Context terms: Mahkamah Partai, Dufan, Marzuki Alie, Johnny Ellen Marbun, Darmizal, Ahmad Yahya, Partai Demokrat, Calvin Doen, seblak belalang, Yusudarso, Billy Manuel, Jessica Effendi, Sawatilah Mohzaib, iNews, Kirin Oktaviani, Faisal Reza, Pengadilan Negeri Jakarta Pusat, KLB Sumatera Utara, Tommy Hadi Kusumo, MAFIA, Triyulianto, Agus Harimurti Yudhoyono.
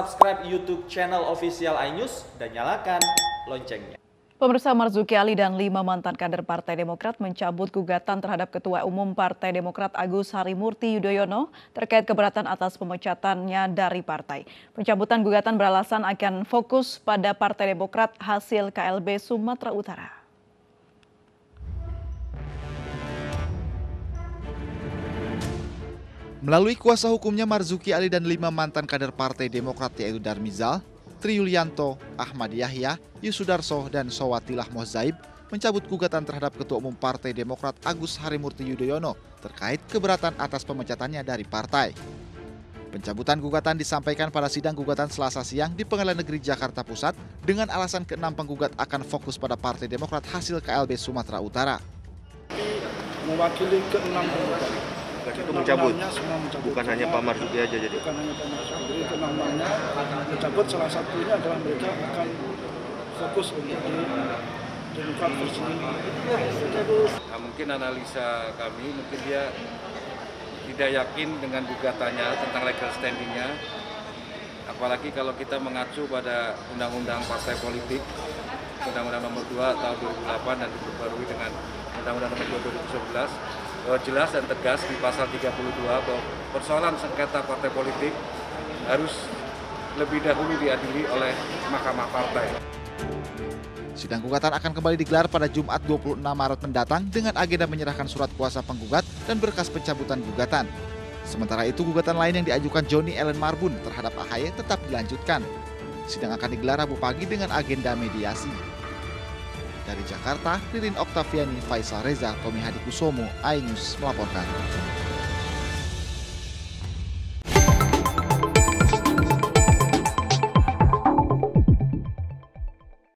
Subscribe YouTube channel official iNews dan nyalakan loncengnya. Pemirsa, Marzuki Alie dan 5 mantan kader Partai Demokrat mencabut gugatan terhadap Ketua Umum Partai Demokrat Agus Harimurti Yudhoyono terkait keberatan atas pemecatannya dari partai. Pencabutan gugatan beralasan akan fokus pada Partai Demokrat hasil KLB Sumatera Utara. Melalui kuasa hukumnya, Marzuki Alie dan 5 mantan kader Partai Demokrat yaitu Darmizal, Triyulianto, Ahmad Yahya, Yusudarso, dan Sawatilah Mohzaib mencabut gugatan terhadap Ketua Umum Partai Demokrat Agus Harimurti Yudhoyono terkait keberatan atas pemecatannya dari partai. Pencabutan gugatan disampaikan pada sidang gugatan Selasa siang di Pengadilan Negeri Jakarta Pusat dengan alasan ke-6 penggugat akan fokus pada Partai Demokrat hasil KLB Sumatera Utara. Mewakili ke-6 penggugat. Itu mencabut. Bukan hanya Pak Marzuki aja jadi. Bukan hanya Pak Marzuki, namanya mencabut, salah satunya adalah mereka akan fokus untuk Demokrat versi. Mungkin analisa kami, mungkin dia tidak yakin dengan gugatannya tentang legal standingnya. Apalagi kalau kita mengacu pada Undang-Undang Partai Politik, Undang-Undang Nomor 2 Tahun 2008 dan diperbarui dengan Undang-Undang Nomor 2 2011. Jelas dan tegas di pasal 32 bahwa persoalan sengketa partai politik harus lebih dahulu diadili oleh Mahkamah Partai. Sidang gugatan akan kembali digelar pada Jumat 26 Maret mendatang dengan agenda menyerahkan surat kuasa penggugat dan berkas pencabutan gugatan. Sementara itu, gugatan lain yang diajukan Johnny Ellen Marbun terhadap AHY tetap dilanjutkan. Sidang akan digelar Rabu pagi dengan agenda mediasi. Dari Jakarta, Kirin Oktaviani, Faisal Reza, Tommy Hadi Kusumo, iNews melaporkan.